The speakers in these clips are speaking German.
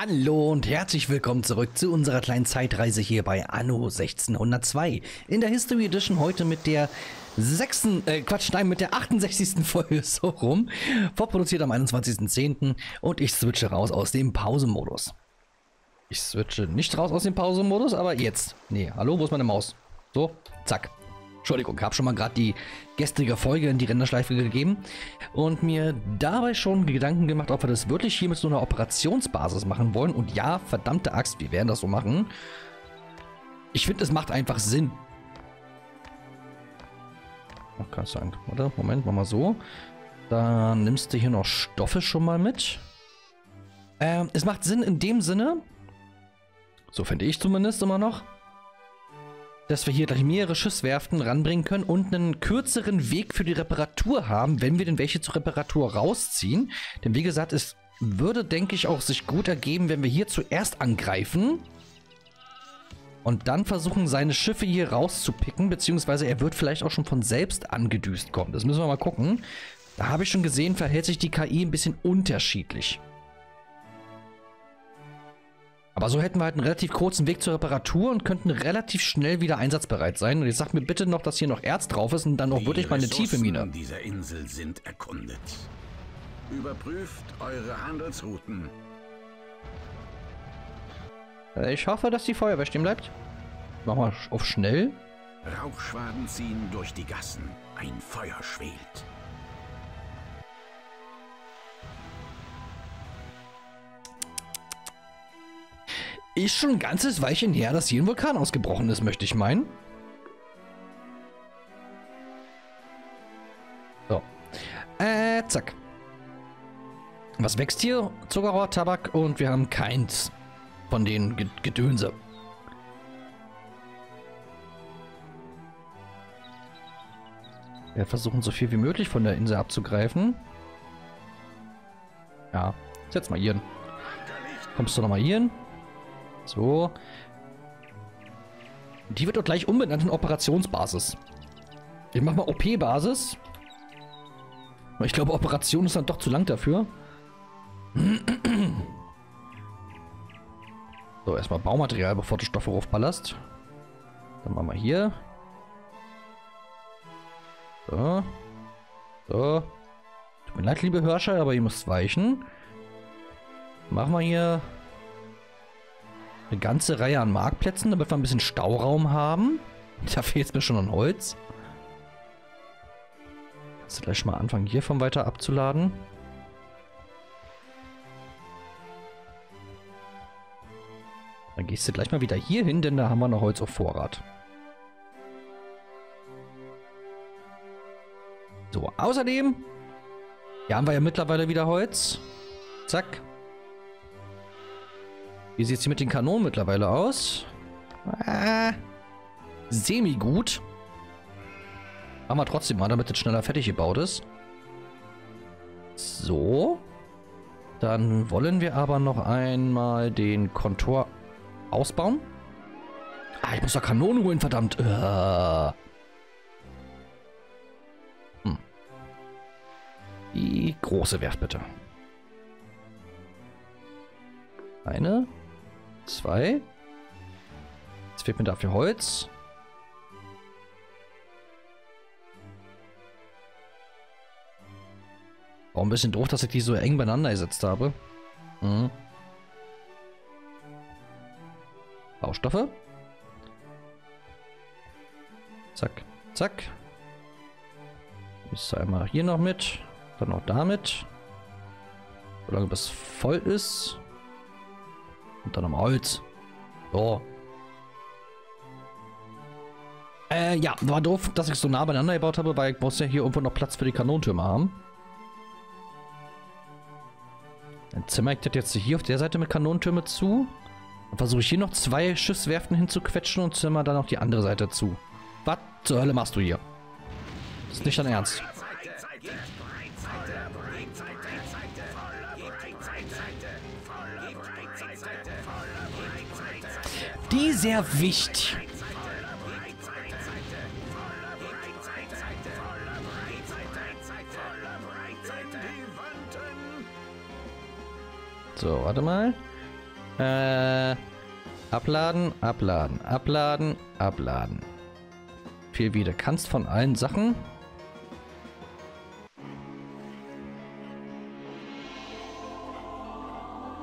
Hallo und herzlich willkommen zurück zu unserer kleinen Zeitreise hier bei Anno 1602. In der History Edition heute mit der 68. Folge, so rum. Vorproduziert am 21.10. Und ich switche raus aus dem Pausenmodus. Ich switche nicht raus aus dem Pausenmodus, aber jetzt. Nee, hallo, wo ist meine Maus? So, zack. Entschuldigung, ich habe schon mal gerade die gestrige Folge in die Renderschleife gegeben und mir dabei schon Gedanken gemacht, ob wir das wirklich hier mit so einer Operationsbasis machen wollen. Und ja, verdammte Axt, wir werden das so machen. Ich finde, es macht einfach Sinn. Kann ich sagen, oder? Moment, mach mal so. Dann nimmst du hier noch Stoffe schon mal mit. Es macht Sinn in dem Sinne, so finde ich zumindest immer noch, dass wir hier gleich mehrere Schiffswerften ranbringen können und einen kürzeren Weg für die Reparatur haben, wenn wir denn welche zur Reparatur rausziehen. Denn wie gesagt, es würde, denke ich, auch sich gut ergeben, wenn wir hier zuerst angreifen und dann versuchen, seine Schiffe hier rauszupicken, beziehungsweise er wird vielleicht auch schon von selbst angedüst kommen. Das müssen wir mal gucken. Da habe ich schon gesehen, verhält sich die KI ein bisschen unterschiedlich. Aber so hätten wir halt einen relativ kurzen Weg zur Reparatur und könnten relativ schnell wieder einsatzbereit sein. Und jetzt sagt mir bitte noch, dass hier noch Erz drauf ist und dann auch wirklich mal eine tiefe Mine. Die Ressourcen dieser Insel sind erkundet. Überprüft eure Handelsrouten. Ich hoffe, dass die Feuerwehr stehen bleibt. Machen wir auf schnell. Rauchschwaden ziehen durch die Gassen. Ein Feuer schwelt. Ist schon ein ganzes Weilchen her, dass hier ein Vulkan ausgebrochen ist, möchte ich meinen. So. Zack. Was wächst hier? Zuckerrohr, Tabak und wir haben keins von den Gedönse. Wir versuchen so viel wie möglich von der Insel abzugreifen. Ja, setz mal hier hin. Kommst du nochmal hier hin? So. Die wird doch gleich umbenannt in Operationsbasis. Ich mach mal OP-Basis. Ich glaube, Operation ist dann doch zu lang dafür. So, erstmal Baumaterial, bevor du Stoffe raufballerst. Dann machen wir hier. So. So. Tut mir leid, liebe Hörscher, aber ihr müsst weichen. Machen wir hier eine ganze Reihe an Marktplätzen, damit wir ein bisschen Stauraum haben. Da fehlt mir schon an Holz. Kannst du gleich mal anfangen, hiervon weiter abzuladen. Dann gehst du gleich mal wieder hier hin, denn da haben wir noch Holz auf Vorrat. So, außerdem, hier haben wir ja mittlerweile wieder Holz. Zack. Wie sieht es hier mit den Kanonen mittlerweile aus? Semi-gut. Machen wir trotzdem mal, damit es schneller fertig gebaut ist. So. Dann wollen wir aber noch einmal den Kontor ausbauen. Ah, ich muss da Kanonen holen, verdammt. Die große Werft bitte. Eine. Zwei. Jetzt fehlt mir dafür Holz. War ein bisschen doof, dass ich die so eng beieinander gesetzt habe. Baustoffe. Zack, zack. Ist einmal hier noch mit. Dann noch damit. Solange bis voll ist. Und dann nochmal Holz. So. Ja, war doof, dass ich so nah beieinander gebaut habe, weil ich muss ja hier irgendwo noch Platz für die Kanontürme haben. Dann zimmer ich das jetzt hier auf der Seite mit Kanontürme zu. Dann versuche ich hier noch zwei Schiffswerften hinzuquetschen und zimmer dann auf die andere Seite zu. Was zur Hölle machst du hier? Das ist nicht dein Ernst. Dieser Wicht. So, warte mal. Abladen, abladen, abladen, abladen. Viel wieder. Kannst von allen Sachen.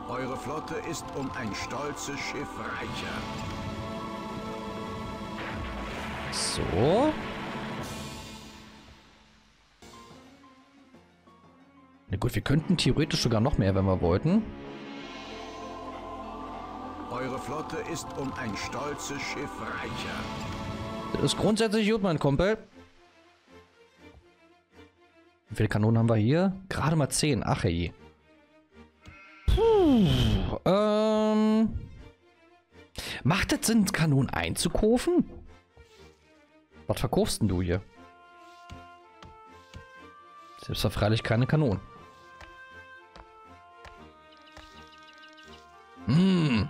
Eure Flotte ist um ein stolzes Schiff reicher. So. Na gut, wir könnten theoretisch sogar noch mehr, wenn wir wollten. Eure Flotte ist um ein stolzes Schiff reicher. Das ist grundsätzlich gut, mein Kumpel. Wie viele Kanonen haben wir hier? Gerade mal 10. Ach je. Puh. Macht das Sinn, Kanonen einzukaufen? Was verkaufst denn du hier? Selbst war freilich keine Kanonen. Hm.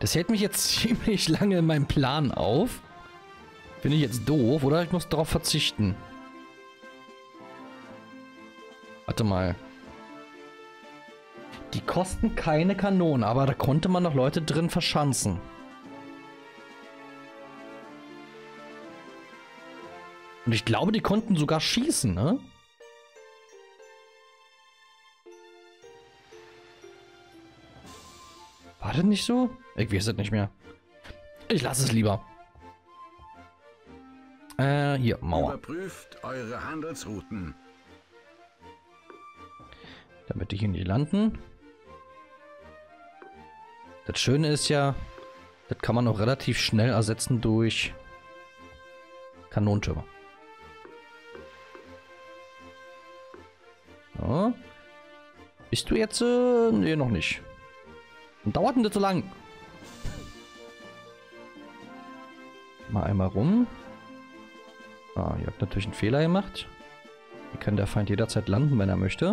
Das hält mich jetzt ziemlich lange in meinem Plan auf. Finde ich jetzt doof, oder? Ich muss darauf verzichten. Warte mal. Die kosten keine Kanonen, aber da konnte man noch Leute drin verschanzen. Und ich glaube, die konnten sogar schießen, ne? War das nicht so? Ich weiß es nicht mehr. Ich lasse es lieber. Hier, Mauer. Überprüft eure Handelsrouten. Damit die hier nicht landen. Das Schöne ist ja, das kann man auch relativ schnell ersetzen durch Kanonentürme. So. Bist du jetzt? Nee, noch nicht. Und dauert denn das so lang? Mal einmal rum. Ah, ihr habt natürlich einen Fehler gemacht. Hier kann der Feind jederzeit landen, wenn er möchte.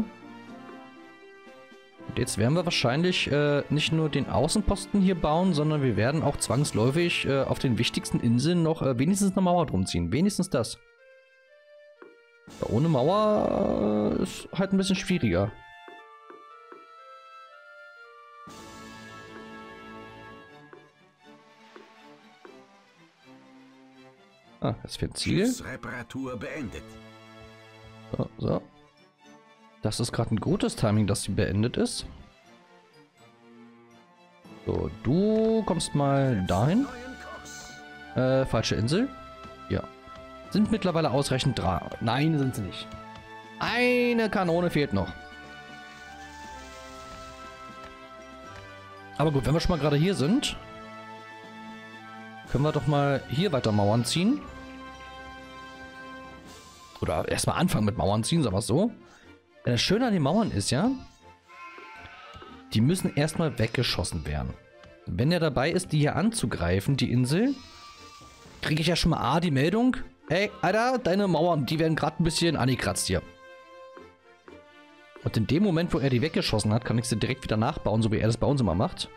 Und jetzt werden wir wahrscheinlich nicht nur den Außenposten hier bauen, sondern wir werden auch zwangsläufig auf den wichtigsten Inseln noch wenigstens eine Mauer drum ziehen. Wenigstens das. Ja, ohne Mauer ist halt ein bisschen schwieriger. Ah, das wird ein Ziel. Schiffsreparatur beendet. So, so. Das ist gerade ein gutes Timing, dass sie beendet ist. So, du kommst mal dahin. Falsche Insel. Ja. Sind mittlerweile ausreichend dran. Nein, sind sie nicht. Eine Kanone fehlt noch. Aber gut, wenn wir schon mal gerade hier sind, können wir doch mal hier weiter Mauern ziehen. Oder erstmal anfangen mit Mauern ziehen, sagen wir es so. Das Schöne an den Mauern ist ja, die müssen erstmal weggeschossen werden. Wenn er dabei ist, die hier anzugreifen, die Insel, kriege ich ja schon mal A, die Meldung. Ey, Alter, deine Mauern, die werden gerade ein bisschen angekratzt hier. Und in dem Moment, wo er die weggeschossen hat, kann ich sie direkt wieder nachbauen, so wie er das bei uns immer macht.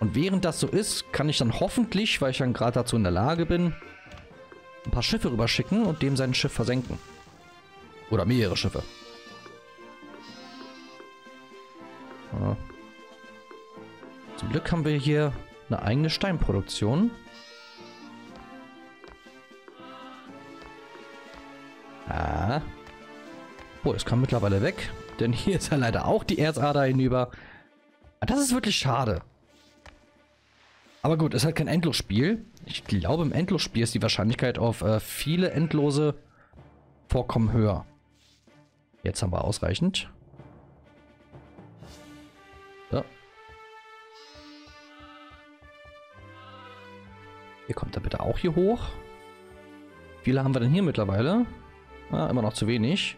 Und während das so ist, kann ich dann hoffentlich, weil ich dann gerade dazu in der Lage bin, ein paar Schiffe rüberschicken und dem sein Schiff versenken. Oder mehrere Schiffe. Ja. Zum Glück haben wir hier eine eigene Steinproduktion. Ah. Oh, das kann mittlerweile weg. Denn hier ist ja leider auch die Erzader hinüber. Das ist wirklich schade. Aber gut, ist halt kein Endlosspiel. Ich glaube, im Endlosspiel ist die Wahrscheinlichkeit auf viele endlose Vorkommen höher. Jetzt haben wir ausreichend. So. Ihr kommt da bitte auch hier hoch. Wie viele haben wir denn hier mittlerweile? Ah, immer noch zu wenig.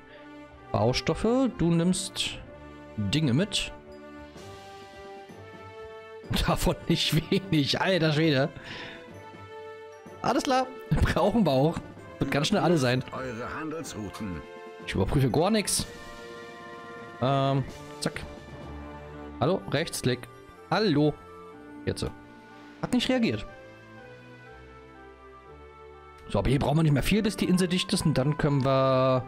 Baustoffe, du nimmst Dinge mit. Davon nicht wenig, alter Schwede. Alles klar, brauchen wir auch. Wird ganz schnell alle sein. Eure Handelsrouten. Ich überprüfe gar nichts. Zack. Hallo, Rechtsklick. Hallo. Jetzt so. Hat nicht reagiert. So, aber hier brauchen wir nicht mehr viel, bis die Insel dicht ist. Und dann können wir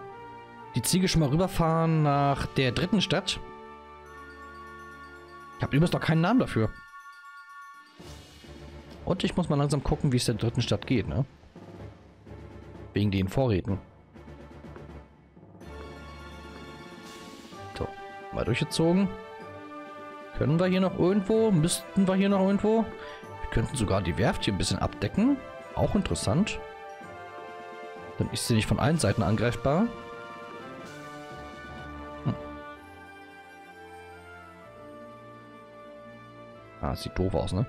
die Ziege schon mal rüberfahren nach der dritten Stadt. Ich habe übrigens noch keinen Namen dafür. Und ich muss mal langsam gucken, wie es der dritten Stadt geht, ne? Wegen den Vorräten. So, mal durchgezogen. Können wir hier noch irgendwo? Müssten wir hier noch irgendwo? Wir könnten sogar die Werft hier ein bisschen abdecken. Auch interessant. Dann ist sie nicht von allen Seiten angreifbar. Ah, sieht doof aus, ne?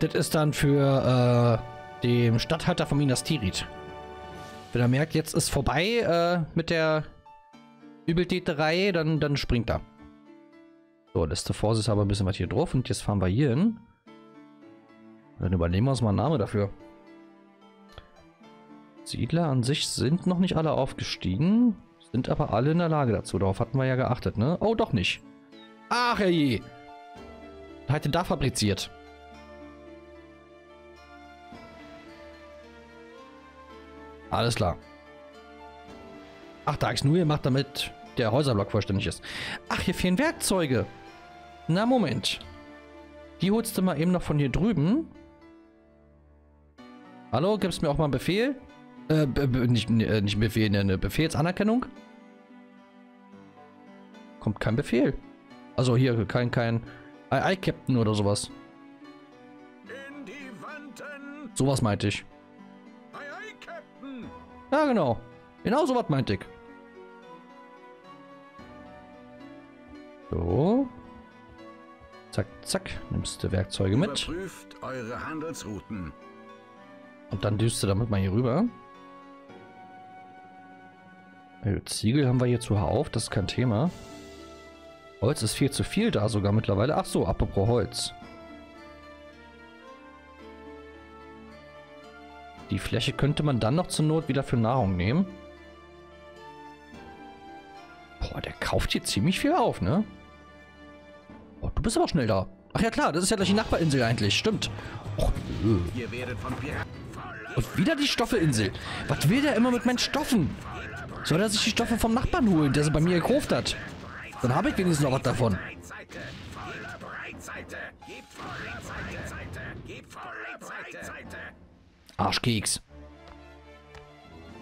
Das ist dann für den Statthalter von Minas Tirith. Wenn er merkt, jetzt ist vorbei mit der Übeltäterei, dann springt er. So, letzte Force ist aber ein bisschen was hier drauf und jetzt fahren wir hier hin. Dann übernehmen wir uns mal einen Namen dafür. Siedler an sich sind noch nicht alle aufgestiegen, sind aber alle in der Lage dazu. Darauf hatten wir ja geachtet, ne? Oh, doch nicht. Ach, herrje. Hatte da fabriziert. Alles klar. Ach, da habe ich es nur gemacht, damit der Häuserblock vollständig ist. Ach, hier fehlen Werkzeuge. Na, Moment. Die holst du mal eben noch von hier drüben. Hallo, gibst mir auch mal einen Befehl? Nicht Befehl, eine Befehlsanerkennung? Kommt kein Befehl. Also hier, kein Ei-Captain oder sowas. In die Wanden. Sowas meinte ich. Ja, genau. Genau so was meinte ich. So. Zack, zack. Nimmst du Werkzeuge mit. Überprüft eure Handelsrouten. Und dann düst du damit mal hier rüber. Ziegel haben wir hier zuhauf, das ist kein Thema. Holz ist viel zu viel da sogar mittlerweile. Ach so, apropos Holz. Die Fläche könnte man dann noch zur Not wieder für Nahrung nehmen. Boah, der kauft hier ziemlich viel auf, ne? Boah, du bist aber schnell da. Ach ja klar, das ist ja gleich die Nachbarinsel eigentlich, stimmt. Och, nö. Und wieder die Stoffelinsel. Was will der immer mit meinen Stoffen? Soll er sich die Stoffe vom Nachbarn holen, der sie bei mir gekauft hat? Dann habe ich wenigstens noch was davon. Arschkeks.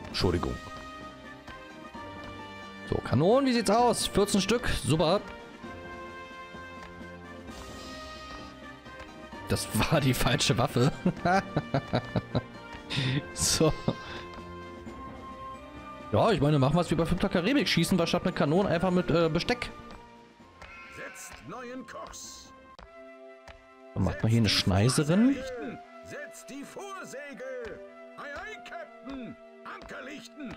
Entschuldigung. So, Kanonen, wie sieht's aus? 14 Stück, super. Das war die falsche Waffe. So. Ja, ich meine, machen wir es wie bei 5. Karibik. Schießen wir statt mit Kanonen einfach mit Besteck. Setzt neuen Kurs. Dann macht man hier eine Schneiserin. Setzt die Vorsegel! Ei, ei, Captain! Ankerlichten!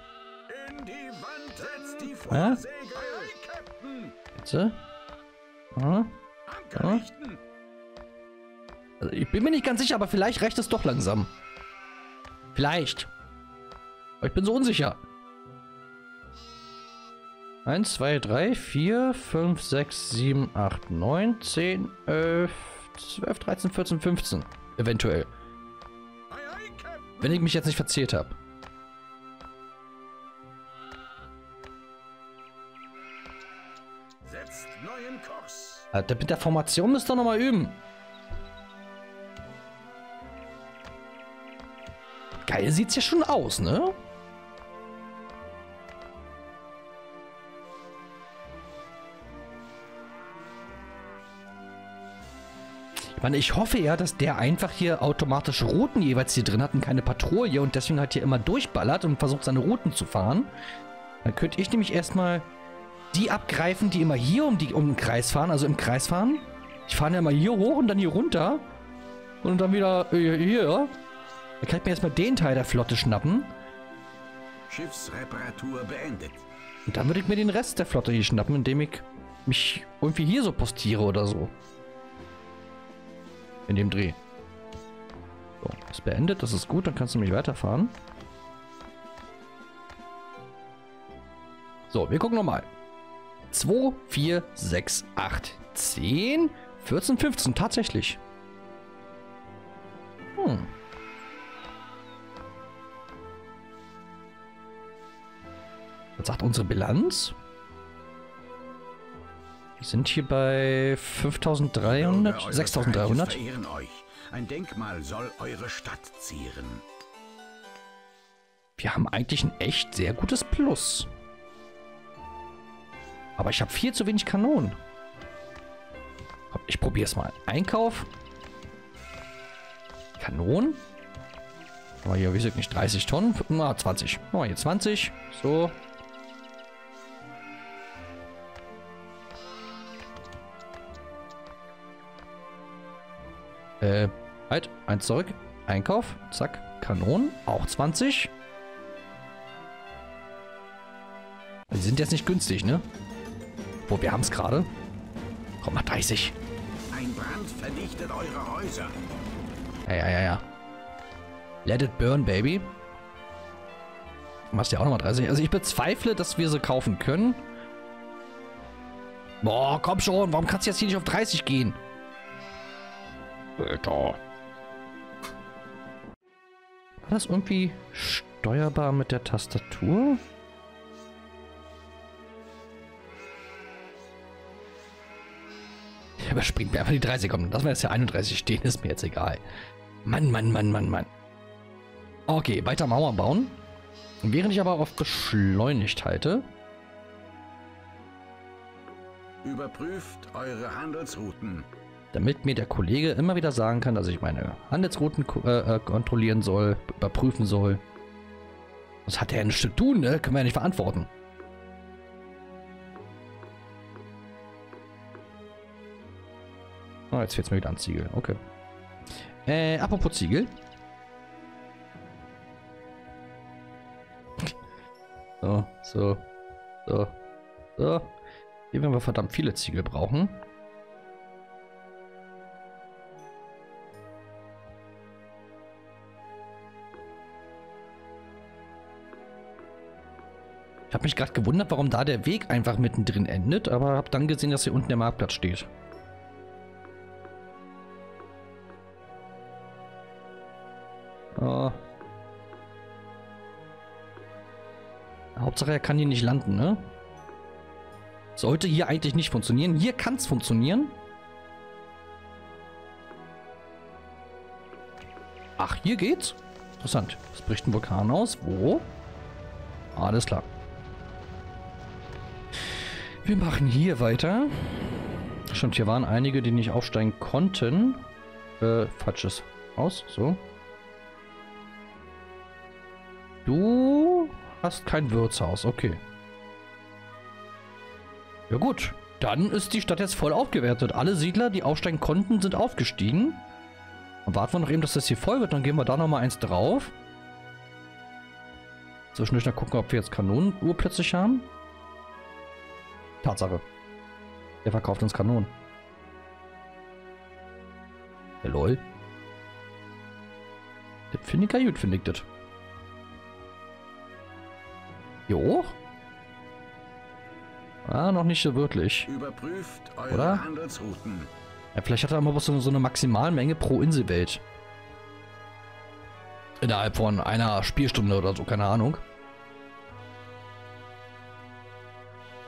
In die Wand! Setzt die Vorsegel! Ei, ei, Captain! Bitte? Aha. Ankerlichten! Also ich bin mir nicht ganz sicher, aber vielleicht reicht es doch langsam. Vielleicht. Aber ich bin so unsicher. 1, 2, 3, 4, 5, 6, 7, 8, 9, 10, 11, 12, 13, 14, 15. Eventuell. Wenn ich mich jetzt nicht verzählt habe. Mit der Formation müsst ihr nochmal üben. Geil sieht's ja schon aus, ne? Ich hoffe ja, dass der einfach hier automatische Routen jeweils hier drin hat und keine Patrouille und deswegen halt hier immer durchballert und versucht seine Routen zu fahren. Dann könnte ich nämlich erstmal die abgreifen, die immer hier um den Kreis fahren, also im Kreis fahren. Ich fahre ja immer hier hoch und dann hier runter und dann wieder hier. Dann kann ich mir erstmal den Teil der Flotte schnappen. Schiffsreparatur beendet. Und dann würde ich mir den Rest der Flotte hier schnappen, indem ich mich irgendwie hier so postiere oder so. In dem Dreh. So, ist beendet, das ist gut, dann kannst du mich weiterfahren. So, wir gucken nochmal. 2, 4, 6, 8, 10, 14, 15, tatsächlich. Was sagt unsere Bilanz? Wir sind hier bei 5.300, 6.300. Ein Denkmal soll eure Stadt zieren. Wir haben eigentlich ein echt sehr gutes Plus. Aber ich habe viel zu wenig Kanonen. Ich probiere es mal. Einkauf. Kanonen. Aber hier, wie gesagt, nicht 30 Tonnen. Na, 20. Machen wir hier 20. So. Halt. Eins zurück. Einkauf. Zack. Kanonen. Auch 20. Die sind jetzt nicht günstig, ne? Wo, wir haben es gerade. Komm mal, 30. Ein Brand vernichtet eure Häuser. Ja. Let it burn, baby. Machst ja auch nochmal 30. Also ich bezweifle, dass wir sie kaufen können. Boah, komm schon. Warum kannst du jetzt hier nicht auf 30 gehen? Alter. War das irgendwie steuerbar mit der Tastatur? Überspringt mir einfach die 30 Sekunden. Lass mal jetzt ja 31 stehen, ist mir jetzt egal. Mann. Okay, weiter Mauer bauen. Während ich aber auf beschleunigt halte. Überprüft eure Handelsrouten. Damit mir der Kollege immer wieder sagen kann, dass ich meine Handelsrouten kontrollieren soll, überprüfen soll. Das hat er ja nichts zu tun, ne? Können wir ja nicht verantworten. Oh, jetzt fehlt es mir wieder an Ziegel. Okay. Apropos Ziegel. So. Hier werden wir verdammt viele Ziegel brauchen. Ich habe mich gerade gewundert, warum da der Weg einfach mittendrin endet, aber habe dann gesehen, dass hier unten der Marktplatz steht. Oh. Hauptsache, er kann hier nicht landen, ne? Sollte hier eigentlich nicht funktionieren. Hier kann es funktionieren. Ach, hier geht's? Interessant. Es bricht ein Vulkan aus. Wo? Alles klar. Wir machen hier weiter. Stimmt, hier waren einige, die nicht aufsteigen konnten. Falsches Haus. So. Du hast kein Wirtshaus. Okay. Ja gut. Dann ist die Stadt jetzt voll aufgewertet. Alle Siedler, die aufsteigen konnten, sind aufgestiegen. Und warten wir noch eben, dass das hier voll wird. Dann gehen wir da nochmal eins drauf. Zwischendurch noch gucken, ob wir jetzt Kanonenuhr plötzlich haben. Tatsache. Der verkauft uns Kanonen. Ja, lol. Das finde ich ja gut, finde ich das. Hier hoch? Ah, noch nicht so wirklich. Überprüft eure Handelsrouten. Ja, vielleicht hat er mal so eine Maximalmenge pro Inselwelt. Innerhalb von einer Spielstunde oder so, keine Ahnung.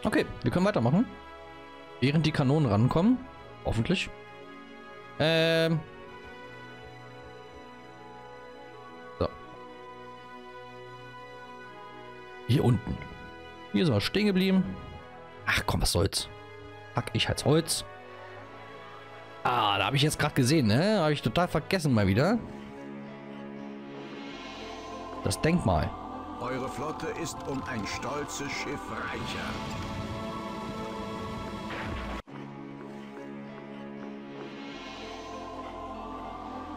Okay, wir können weitermachen. Während die Kanonen rankommen. Hoffentlich. So. Hier unten. Hier sind wir stehen geblieben. Ach komm, was soll's. Pack ich halt Holz. Ah, da habe ich jetzt gerade gesehen, ne? Habe ich total vergessen mal wieder. Das Denkmal. Eure Flotte ist um ein stolzes Schiff reicher.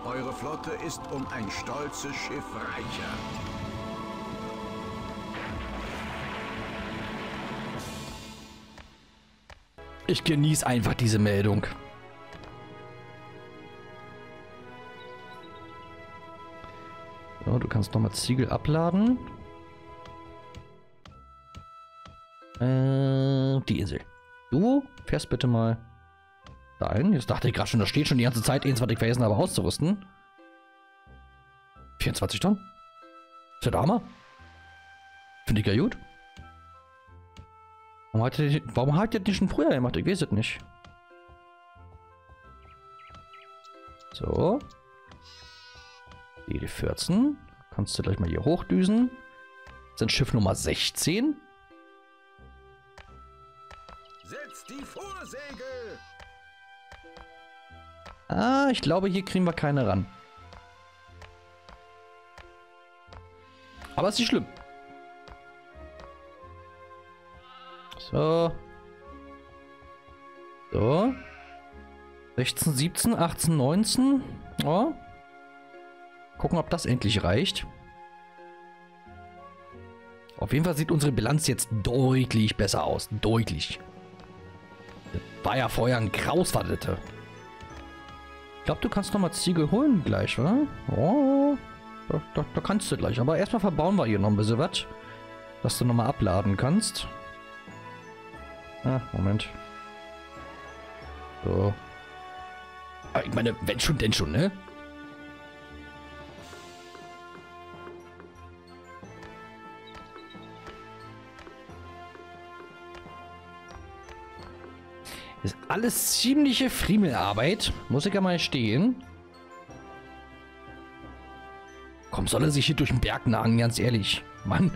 Eure Flotte ist um ein stolzes Schiff reicher. Ich genieße einfach diese Meldung. So, du kannst nochmal Ziegel abladen. Die Insel. Du fährst bitte mal dahin. Jetzt dachte ich gerade schon, das steht schon die ganze Zeit. Eins, was ich vergessen habe, auszurüsten. 24 Tonnen. Ist ja der Hammer. Finde ich ja gut. Warum hat ihr das nicht schon früher gemacht? Ich weiß es nicht. So. Die 14. Kannst du gleich mal hier hochdüsen. Das sind Schiff Nummer 16. Setz die Vorsegel! Ah, ich glaube, hier kriegen wir keine ran. Aber ist nicht schlimm. So. So. 16, 17, 18, 19. Oh. Gucken, ob das endlich reicht. Auf jeden Fall sieht unsere Bilanz jetzt deutlich besser aus. Deutlich. Das war ja vorher ein Graus, was das war. Ich glaube, du kannst nochmal Ziegel holen gleich, oder? Oh. Da kannst du gleich. Aber erstmal verbauen wir hier noch ein bisschen was. Dass du nochmal abladen kannst. Ah, Moment. So. Aber ich meine, wenn schon, denn schon, ne? Ist alles ziemliche Friemelarbeit. Muss ich ja mal stehen. Komm, soll er sich hier durch den Berg nagen, ganz ehrlich. Mann.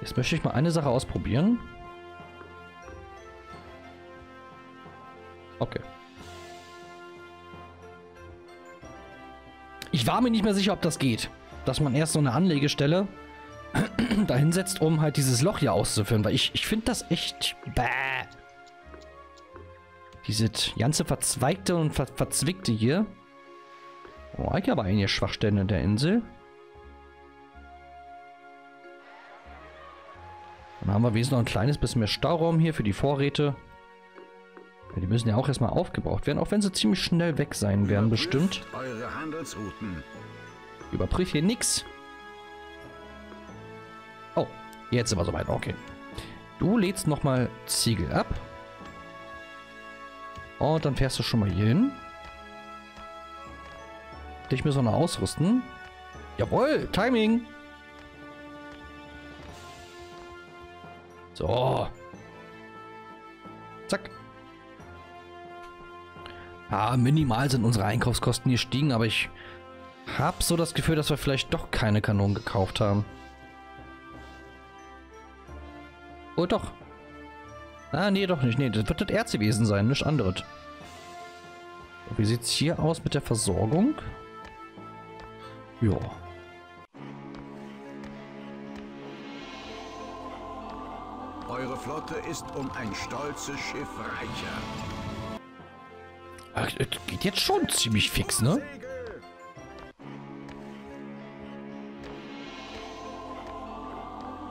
Jetzt möchte ich mal eine Sache ausprobieren. Okay. Ich war mir nicht mehr sicher, ob das geht. Dass man erst so eine Anlegestelle dahin setzt, um halt dieses Loch hier auszufüllen. Weil ich finde das echt... Bäh. Diese ganze verzweigte und verzwickte hier. Oh, ich habe einige Schwachstellen in der Insel. Dann haben wir wenigstens noch ein kleines bisschen mehr Stauraum hier für die Vorräte. Ja, die müssen ja auch erstmal aufgebraucht werden, auch wenn sie ziemlich schnell weg sein werden, bestimmt. Eure Handelsrouten. Überprüf hier nix. Oh, jetzt sind wir soweit. Okay. Du lädst nochmal Ziegel ab. Und dann fährst du schon mal hier hin. Dich müssen wir noch ausrüsten. Jawohl, Timing. So. Zack. Ah, minimal sind unsere Einkaufskosten gestiegen, aber ich... Hab so das Gefühl, dass wir vielleicht doch keine Kanonen gekauft haben. Oh, doch. Ah, nee, doch nicht. Nee, das wird das Erzgewesen sein, nichts anderes. Wie sieht es hier aus mit der Versorgung? Ja. Eure Flotte ist um ein stolzes Schiff reicher. Ach, das geht jetzt schon ziemlich fix, ne?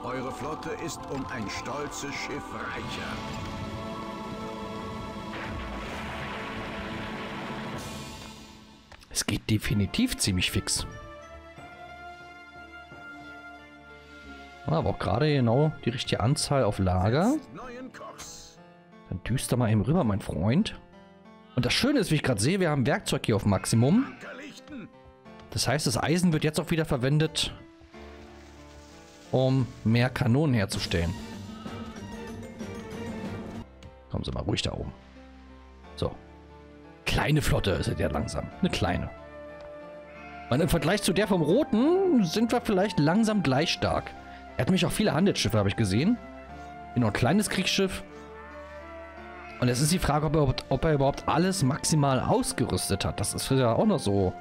Eure Flotte ist um ein stolzes Schiff reicher. Es geht definitiv ziemlich fix. Aber auch gerade genau die richtige Anzahl auf Lager. Dann düster mal eben rüber, mein Freund. Und das Schöne ist, wie ich gerade sehe, wir haben Werkzeug hier auf Maximum. Das heißt, das Eisen wird jetzt auch wieder verwendet, um mehr Kanonen herzustellen. Kommen Sie mal ruhig da oben. So. Kleine Flotte ist ja langsam. Eine kleine. Und im Vergleich zu der vom Roten sind wir vielleicht langsam gleich stark. Er hat nämlich auch viele Handelsschiffe, habe ich gesehen. Genau, ein kleines Kriegsschiff. Und es ist die Frage, ob er überhaupt alles maximal ausgerüstet hat. Das ist ja auch noch so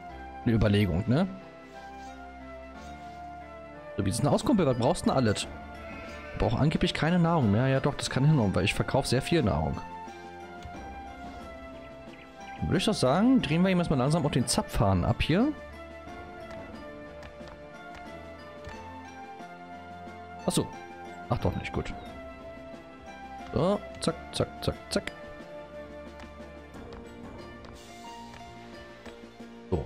eine Überlegung, ne? So, wie sieht es denn aus, Kumpel? Was brauchst du denn alles? Ich brauche angeblich keine Nahrung mehr. Ja, doch, das kann hinhauen, weil ich verkaufe sehr viel Nahrung. Dann würde ich doch sagen, drehen wir ihm erstmal langsam auf den Zapfhahn ab hier. Achso. Ach doch nicht, gut. So, zack, zack, zack, zack. So.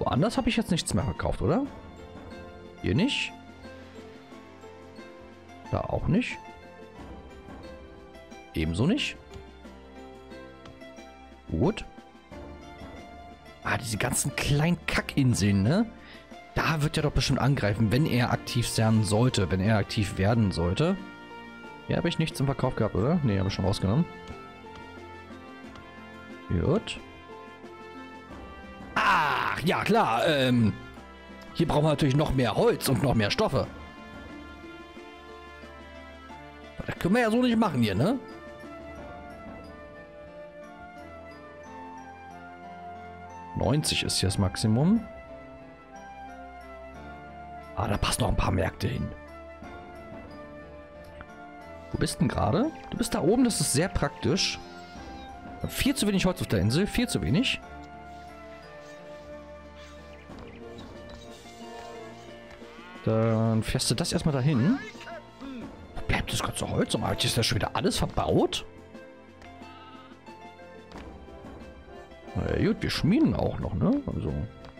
Woanders habe ich jetzt nichts mehr verkauft, oder? Hier nicht. Da auch nicht. Ebenso nicht. Gut. Ah, diese ganzen kleinen Kackinseln, ne? Da wird er doch bestimmt angreifen, wenn er aktiv werden sollte. Ja, habe ich nichts im Verkauf gehabt, oder? Ne, habe ich schon rausgenommen. Gut. Ach, ja klar. Hier brauchen wir natürlich noch mehr Holz und noch mehr Stoffe. Das können wir ja so nicht machen hier, ne? ...90 ist hier das Maximum. Ah, da passen noch ein paar Märkte hin. Wo bist denn gerade? Du bist da oben, das ist sehr praktisch. Viel zu wenig Holz auf der Insel, viel zu wenig. Dann fährst du das erstmal dahin. Wo bleibt das ganze Holz? Um Alter, ist das schon wieder alles verbaut? Na ja, gut, wir schmieden auch noch, ne? Also,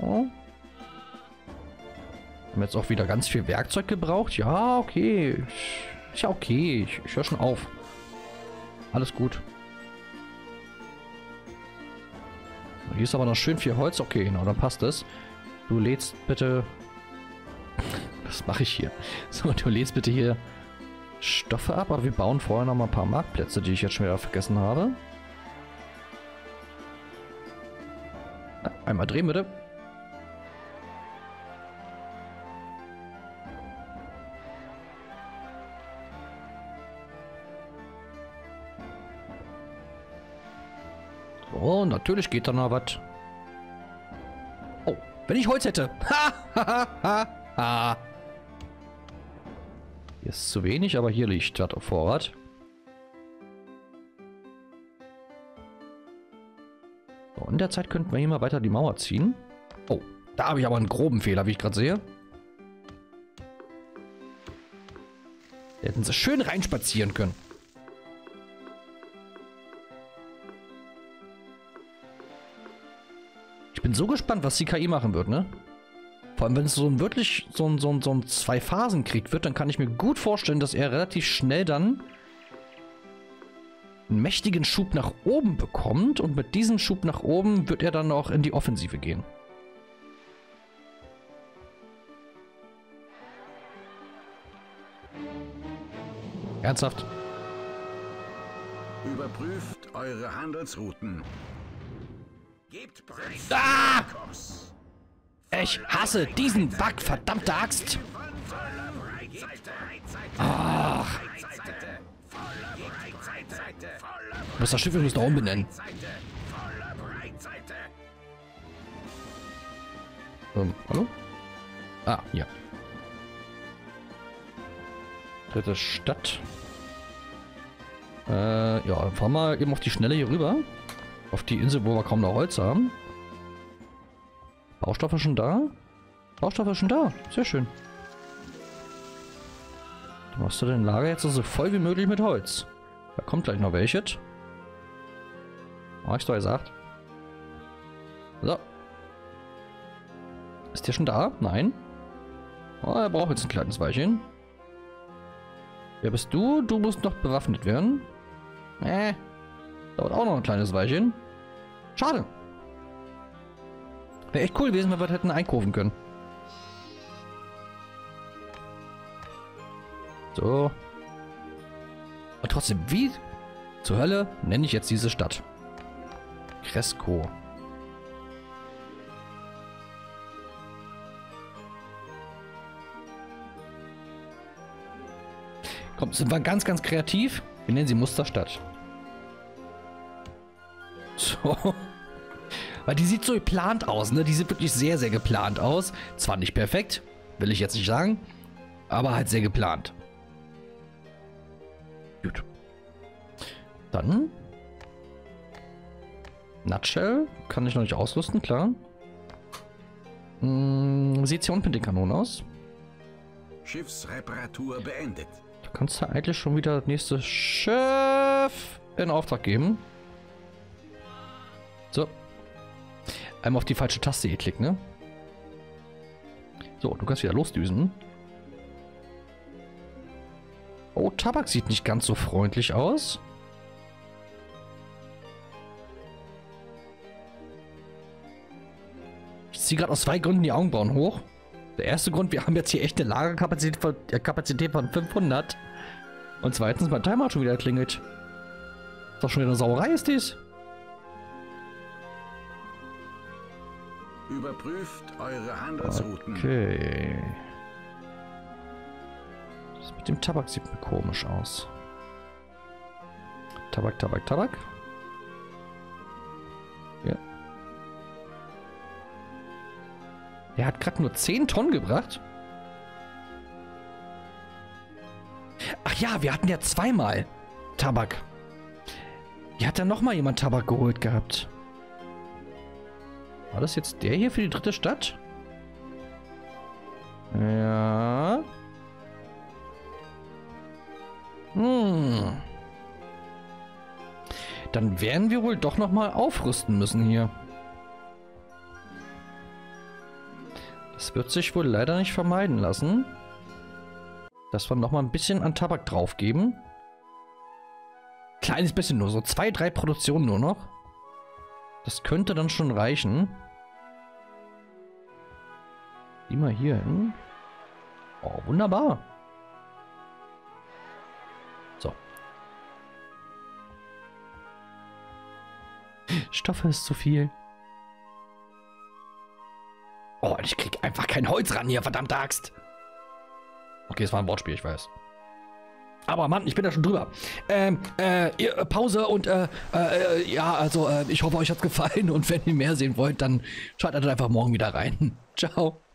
ja. Haben jetzt auch wieder ganz viel Werkzeug gebraucht. Ja, okay. Ist ja okay. Ich höre schon auf. Alles gut. Hier ist aber noch schön viel Holz. Okay, genau, dann passt das. Du lädst bitte... Was mache ich hier? So, du lädst bitte hier Stoffe ab. Aber wir bauen vorher noch mal ein paar Marktplätze, die ich jetzt schon wieder vergessen habe. Einmal drehen, bitte. So, natürlich geht da noch was. Oh, wenn ich Holz hätte. Hier ist zu wenig, aber hier liegt was auf Vorrat. In der Zeit könnten wir hier mal weiter die Mauer ziehen. Oh, da habe ich aber einen groben Fehler, wie ich gerade sehe. Da hätten sie schön reinspazieren können. Ich bin so gespannt, was die KI machen wird, ne? Vor allem, wenn es so ein wirklich so ein Zwei-Phasen-Krieg wird, dann kann ich mir gut vorstellen, dass er relativ schnell dann einen mächtigen Schub nach oben bekommt und mit diesem Schub nach oben wird er dann auch in die Offensive gehen. Ernsthaft? Überprüft eure Handelsrouten. Gebt Preis. Ah! Ich hasse diesen Bug, verdammte Axt! Ach! Was das Schiff muss da umbenennen. Hallo? Ah, ja. Dritte Stadt. Ja, fahren wir eben auf die Schnelle hier rüber. Auf die Insel, wo wir kaum noch Holz haben. Baustoffe schon da? Baustoffe schon da. Sehr schön. Dann machst du dein Lager jetzt so voll wie möglich mit Holz. Da kommt gleich noch welche. Hab ich doch gesagt. So. Ist der schon da? Nein. Oh, er braucht jetzt ein kleines Weilchen. Wer bist du? Du musst noch bewaffnet werden. Dauert auch noch ein kleines Weilchen. Schade. Wäre echt cool gewesen, wenn wir hätten einkaufen können. So. Und trotzdem, wie zur Hölle nenne ich jetzt diese Stadt? Cresco. Komm, sind wir ganz, ganz kreativ. Wir nennen sie Musterstadt. So. Weil die sieht so geplant aus, ne? Die sieht wirklich sehr, sehr geplant aus. Zwar nicht perfekt, will ich jetzt nicht sagen, aber halt sehr geplant. Gut. Dann Nutshell kann ich noch nicht ausrüsten, klar. Sieht hier unten mit den Kanonen aus. Schiffsreparatur beendet. Da kannst du eigentlich schon wieder das nächste Schiff in Auftrag geben. So. Einmal auf die falsche Taste geklickt, ne? So, du kannst wieder losdüsen. Oh, Tabak sieht nicht ganz so freundlich aus. Ich ziehe gerade aus zwei Gründen die Augenbrauen hoch. Der erste Grund, wir haben jetzt hier echt eine Lagerkapazität von, 500. Und zweitens, mein Timer hat schon wieder klingelt. Ist doch schon wieder eine Sauerei, ist dies? Überprüft eure Handelsrouten. Okay. Das mit dem Tabak sieht mir komisch aus. Tabak. Ja. Er hat gerade nur 10 Tonnen gebracht. Ach ja, wir hatten ja zweimal Tabak. Hier hat dann nochmal jemand Tabak geholt gehabt. War das jetzt der hier für die dritte Stadt? Ja. Hm. Dann werden wir wohl doch nochmal aufrüsten müssen hier. Das wird sich wohl leider nicht vermeiden lassen, dass wir nochmal ein bisschen an Tabak drauf geben. Kleines bisschen nur, so 2, 3 Produktionen nur noch. Das könnte dann schon reichen. Immer hier hin. Oh, wunderbar. So. Stoffe ist zu viel. Oh, ich krieg einfach kein Holz ran hier, verdammte Axt. Okay, es war ein Wortspiel, ich weiß. Aber Mann, ich bin da schon drüber. Pause und ja, also ich hoffe, euch hat's gefallen. Und wenn ihr mehr sehen wollt, dann schaut einfach morgen wieder rein. Ciao.